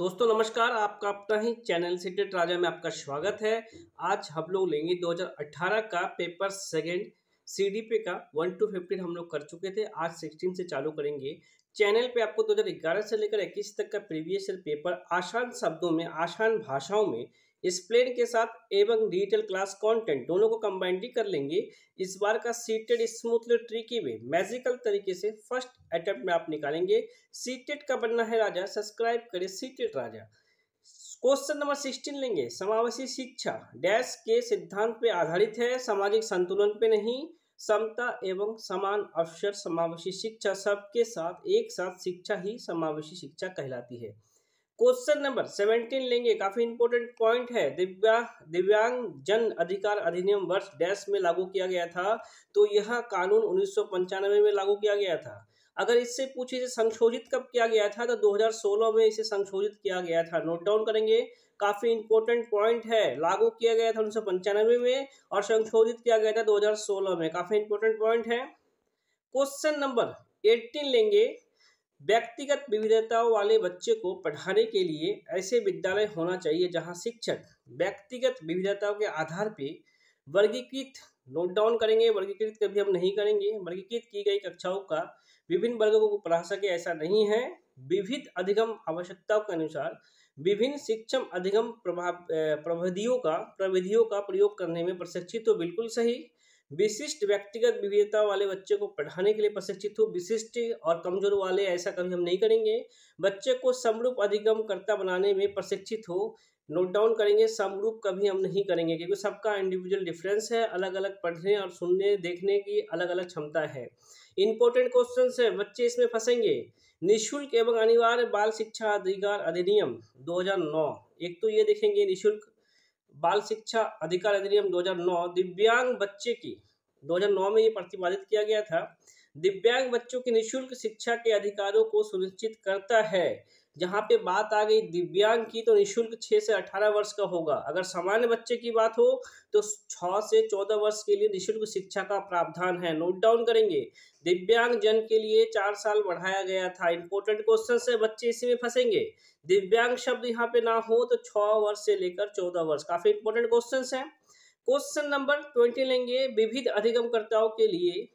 दोस्तों नमस्कार, आपका अपना ही चैनल सीटेट राजा में आपका स्वागत है। आज हम लोग लेंगे 2018 का पेपर सेकंड सीडीपी का 1 to 15 हम लोग कर चुके थे। आज 16 से चालू करेंगे। चैनल पे आपको 2011 से लेकर 21 तक का प्रीवियस ईयर पेपर आसान शब्दों में, आसान भाषाओं में, एक्सप्लेन के साथ एवं डिजिटल क्लास कंटेंट दोनों को कंबाइंड कर लेंगे। इस बार का CTET smoothly tricky way magical तरीके से फर्स्ट अटेम्प्ट में आप निकालेंगे। सीटेट का बनना है राजा। सब्सक्राइब करें सीटेट राजा। क्वेश्चन नंबर 16 लेंगे। समावेशी शिक्षा डैश के सिद्धांत पे आधारित है, सामाजिक संतुलन पे नहीं। समता एवं समान अवसर समावेशी शिक्षा, सबके साथ एक साथ शिक्षा ही समावेशी शिक्षा कहलाती है। क्वेश्चन नंबर 17 लेंगे। काफी इंपोर्टेंट पॉइंट है। दिव्यांग जन अधिकार अधिनियम वर्ष डैश में लागू किया गया था, तो यह कानून 1995 में लागू किया गया था। अगर इससे पूछे इसे संशोधित कब किया गया था, तो 2016 में इसे संशोधित किया गया था। नोट डाउन करेंगे, काफी इंपॉर्टेंट पॉइंट है। लागू किया गया था 1995 में और संशोधित किया गया था 2016 में। काफी इंपॉर्टेंट पॉइंट है। क्वेश्चन नंबर 18 लेंगे। व्यक्तिगत विविधताओं वाले बच्चे को पढ़ाने के लिए ऐसे विद्यालय होना चाहिए जहां शिक्षक व्यक्तिगत विविधताओं के आधार पर वर्गीकृत, नोट डाउन करेंगे, वर्गीकृत कभी हम नहीं करेंगे, वर्गीकृत की गई कक्षाओं का विभिन्न वर्गों को पढ़ा सके, ऐसा नहीं है। विविध अधिगम आवश्यकताओं के अनुसार विभिन्न शिक्षण अधिगम प्रविधियों का प्रयोग करने में प्रशिक्षित हो, बिल्कुल सही। विशिष्ट व्यक्तिगत विविधता वाले बच्चे को पढ़ाने के लिए प्रशिक्षित हो, विशिष्ट और कमजोर वाले ऐसा कभी हम नहीं करेंगे। बच्चे को समरूप अधिगमकर्ता बनाने में प्रशिक्षित हो, नोट डाउन करेंगे, समरूप कभी हम नहीं करेंगे क्योंकि सबका इंडिविजुअल डिफरेंस है, अलग अलग पढ़ने और सुनने देखने की अलग अलग क्षमता है। इंपॉर्टेंट क्वेश्चन है, बच्चे इसमें फंसेंगे। निःशुल्क एवं अनिवार्य बाल शिक्षा अधिकार अधिनियम 2009, एक तो ये देखेंगे निःशुल्क बाल शिक्षा अधिकार अधिनियम 2009 दिव्यांग बच्चे की 2009 में ये प्रतिपादित किया गया था। दिव्यांग बच्चों की निःशुल्क शिक्षा के अधिकारों को सुनिश्चित करता है। जहाँ पे बात आ गई दिव्यांग की, तो निःशुल्क 6 से 18 वर्ष का होगा। अगर सामान्य बच्चे की बात हो तो 6 से 14 वर्ष के लिए निःशुल्क शिक्षा का प्रावधान है। नोट डाउन करेंगे। दिव्यांग जन के लिए 4 साल बढ़ाया गया था। इंपोर्टेंट क्वेश्चन से बच्चे इसी में फंसेंगे। दिव्यांग शब्द यहाँ पे ना हो तो 6 वर्ष से लेकर 14 वर्ष। काफी इंपोर्टेंट क्वेश्चन है। क्वेश्चन नंबर 20 लेंगे। विविध अधिगमकर्ताओं के लिए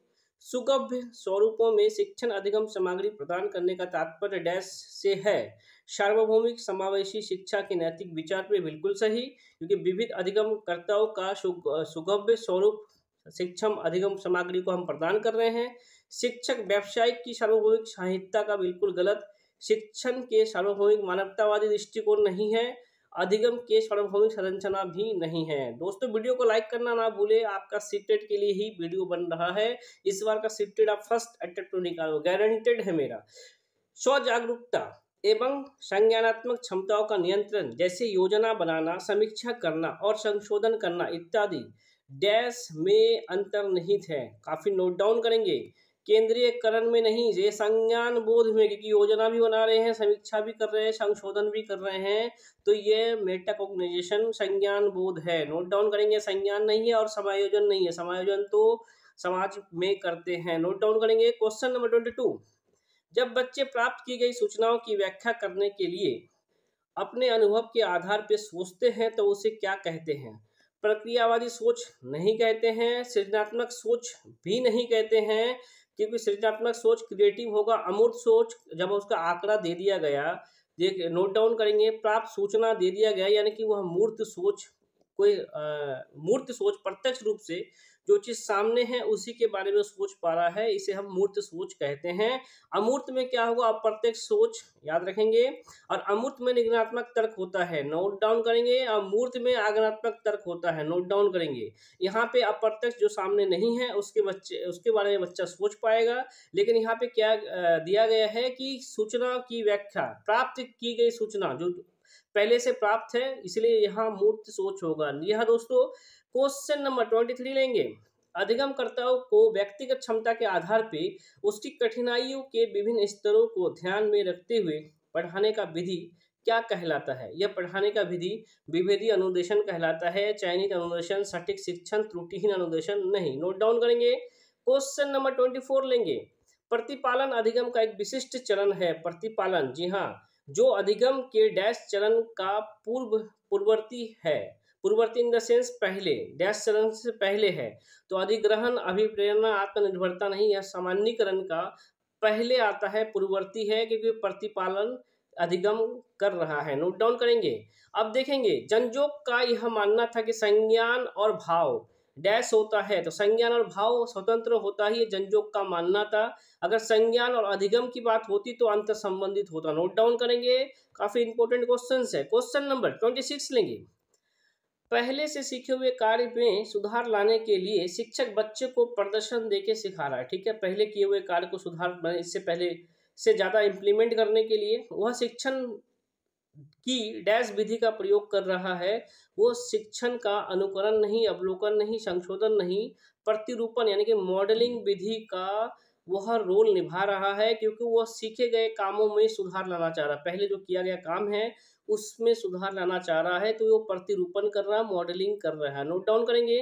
सुगम्य स्वरूपों में शिक्षण अधिगम सामग्री प्रदान करने का तात्पर्य डैश से है। सार्वभौमिक समावेशी शिक्षा के नैतिक विचार पे, बिल्कुल सही, क्योंकि विविध अधिगमकर्ताओं का सुगम्य स्वरूप शिक्षण अधिगम सामग्री को हम प्रदान कर रहे हैं। शिक्षक व्यावसायिक की सार्वभौमिक साहित्य का बिल्कुल गलत। शिक्षण के सार्वभौमिक मानवतावादी दृष्टिकोण नहीं है, अधिगम के सार्वभौमिक संरचना भी नहीं है। दोस्तों वीडियो को लाइक करना ना भूले। आपका सीटेट के लिए ही वीडियो बन रहा है। इस बार का सीटेट आप फर्स्ट अटेम्प्ट तो निकालो, गारंटेड है मेरा। स्व जागरूकता एवं संज्ञानात्मक क्षमताओं का नियंत्रण, जैसे योजना बनाना, समीक्षा करना और संशोधन करना इत्यादि डैश में अंतर्निहित है। काफी नोट डाउन करेंगे। केंद्रीयकरण में नहीं, ये संज्ञान बोध में, क्योंकि योजना भी बना रहे हैं, समीक्षा भी कर रहे हैं, संशोधन भी कर रहे हैं, तो ये मेटाकॉग्निशन संज्ञान बोध है। नोट डाउन करेंगे। संज्ञान नहीं है और समायोजन नहीं है, समायोजन तो समाज में करते हैं। नोट डाउन करेंगे। Question number 22। जब बच्चे प्राप्त की गई सूचनाओं की व्याख्या करने के लिए अपने अनुभव के आधार पर सोचते हैं तो उसे क्या कहते हैं? प्रक्रियावादी सोच नहीं कहते हैं, सृजनात्मक सोच भी नहीं कहते हैं, क्योंकि सृजनात्मक सोच क्रिएटिव होगा। अमूर्त सोच, जब उसका आंकड़ा दे दिया गया, नोट डाउन करेंगे, प्राप्त सूचना दे दिया गया, यानी कि वह मूर्त सोच, कोई मूर्त सोच प्रत्यक्ष रूप से जो चीज़ सामने है उसी के बारे में सोच पा रहा है, इसे हम मूर्त सोच कहते हैं। अमूर्त में क्या होगा? अप्रत्यक्ष सोच, याद रखेंगे। और अमूर्त में निगमनात्मक तर्क होता है, नोट डाउन करेंगे। और मूर्त में आगमनात्मक तर्क होता है, नोट डाउन करेंगे। यहाँ पे अप्रत्यक्ष जो सामने नहीं है उसके बारे में बच्चा सोच पाएगा। लेकिन यहाँ पे क्या दिया गया है कि सूचना की व्याख्या, प्राप्त की गई सूचना जो पहले से प्राप्त है, इसलिए यहाँ मूर्त सोच होगा। यह दोस्तों क्वेश्चन नंबर 23 लेंगे। अधिगमकर्ताओं को व्यक्तिगत क्षमता के आधार पर उसकी कठिनाइयों के विभिन्न स्तरों को ध्यान में रखते हुए पढ़ाने का विधि क्या कहलाता है? यह पढ़ाने का विधि विभेदी अनुदेशन कहलाता है। चयनित अनुदेशन, सटीक शिक्षण, त्रुटिहीन अनुदेशन नहीं। नोट डाउन करेंगे। क्वेश्चन नंबर 24 लेंगे। प्रतिपालन अधिगम का एक विशिष्ट चरण है। प्रतिपालन, जी हाँ, जो अधिगम के डैश चरण का पूर्ववर्ती है, पूर्ववर्ती इन द सेंस पहले, डैश चरण से पहले है, तो अधिग्रहण, अभिप्रेरणा, आत्मनिर्भरता नहीं, यह सामान्यीकरण का पहले आता है, पूर्ववर्ती है क्योंकि प्रतिपालन अधिगम कर रहा है। नोट डाउन करेंगे। अब देखेंगे जनजोग का यह मानना था कि संज्ञान और भाव डैश होता है, तो संज्ञान और भाव स्वतंत्र होता ही, जनजोग का मानना था। अगर संज्ञान और अधिगम की बात होती तो अंतर संबंधित होता। नोट डाउन करेंगे, काफी इंपॉर्टेंट क्वेश्चन है। क्वेश्चन नंबर 26 लेंगे। पहले से सीखे हुए कार्य में सुधार लाने के लिए शिक्षक बच्चे को प्रदर्शन देके सिखा रहा है। ठीक है, पहले किए हुए कार्य को सुधार, इससे पहले से ज़्यादा इम्प्लीमेंट करने के लिए वह शिक्षण की डैश विधि का प्रयोग कर रहा है। वो शिक्षण का अनुकरण नहीं, अवलोकन नहीं, संशोधन नहीं, प्रतिरूपण यानी कि मॉडलिंग विधि का वह रोल निभा रहा है, क्योंकि वह सीखे गए कामों में सुधार लाना चाह रहा है। पहले जो किया गया काम है उसमें सुधार लाना चाह रहा है, तो वो प्रतिरूपण कर रहा है, मॉडलिंग कर रहा है। नोट डाउन करेंगे।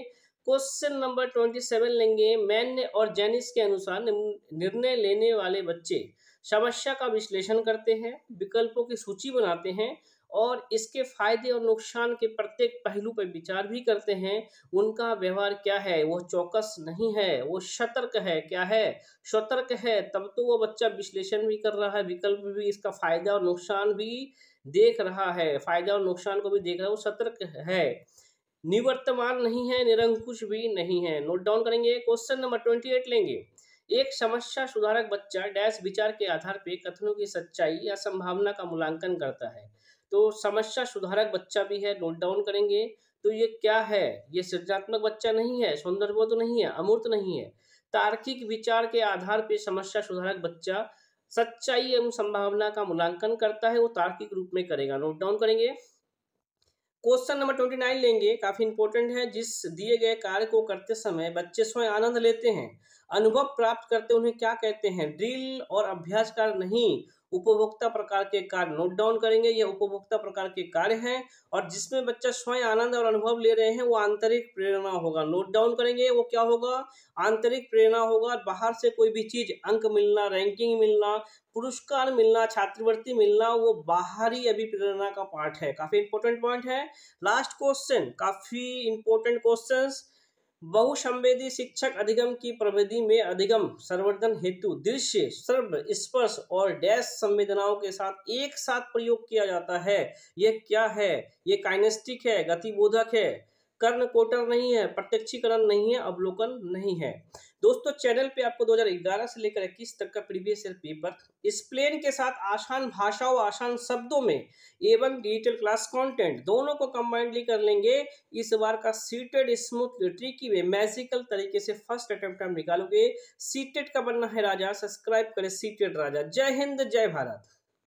क्वेश्चन नंबर 27 लेंगे। मैन और जेनिस के अनुसार निर्णय लेने वाले बच्चे समस्या का विश्लेषण करते हैं, विकल्पों की सूची बनाते हैं और इसके फायदे और नुकसान के प्रत्येक पहलू पर विचार भी करते हैं। उनका व्यवहार क्या है? वो चौकस नहीं है, वो सतर्क है। क्या है? सतर्क है, तब तो वो बच्चा विश्लेषण भी कर रहा है, विकल्प भी, इसका फायदा और नुकसान भी देख रहा है, फायदा और नुकसान को भी देख रहा है, वो सतर्क है। निवर्तमान नहीं है, निरंकुश भी नहीं है। नोट डाउन करेंगे। क्वेश्चन नंबर 28 लेंगे। एक समस्या सुधारक बच्चा डैश विचार के आधार पर कथनों की सच्चाई या संभावना का मूल्यांकन करता है, तो समस्या सुधारक बच्चा भी है। नोट डाउन करेंगे। तो ये क्या है? ये सृजनात्मक बच्चा नहीं है, सौंदर्यबोध नहीं है, अमूर्त नहीं है। तार्किक विचार के आधार पर समस्या सुधारक बच्चा सच्चाई एवं संभावना का मूल्यांकन करता है, वो तार्किक रूप में करेगा। नोट डाउन करेंगे। क्वेश्चन नंबर 29 लेंगे, काफी इंपॉर्टेंट है। जिस दिए गए कार्य को करते समय बच्चे स्वयं आनंद लेते हैं, अनुभव प्राप्त करते, उन्हें क्या कहते हैं? ड्रिल और अभ्यास कार्य नहीं, उपभोक्ता प्रकार के कार्य। नोट डाउन करेंगे। ये उपभोक्ता प्रकार के कार्य हैं और जिसमें बच्चा स्वयं आनंद और अनुभव ले रहे हैं, वो आंतरिक प्रेरणा होगा। नोट डाउन करेंगे। वो क्या होगा? आंतरिक प्रेरणा होगा। बाहर से कोई भी चीज, अंक मिलना, रैंकिंग मिलना, पुरस्कार मिलना, छात्रवृत्ति मिलना, वो बाहरी अभिप्रेरणा का पार्ट है। काफी इंपॉर्टेंट पॉइंट है। लास्ट क्वेश्चन, काफी इंपॉर्टेंट क्वेश्चन। बहुसंवेदी शिक्षक अधिगम की प्रविधि में अधिगम संवर्धन हेतु दृश्य, सर्व, स्पर्श और डैश संवेदनाओं के साथ एक साथ प्रयोग किया जाता है। यह क्या है? यह काइनेस्टिक है, गतिबोधक है, कर्णकोटर नहीं है, प्रत्यक्षीकरण नहीं है, अवलोकन नहीं है। दोस्तों, चैनल पे आपको 2011 से लेकर 21 तक का प्रीवियस ईयर पेपर इस प्लेन के साथ आसान भाषा और आसान शब्दों में एवं डिजिटल क्लास कंटेंट दोनों को कंबाइंडली कर लेंगे। इस बार का CTET smooth tricky way magical तरीके से फर्स्ट अटेम्प्ट आप निकालोगे। सीटेट का बनना है राजा। सब्सक्राइब करें सीटेट राजा। जय हिंद, जय भारत।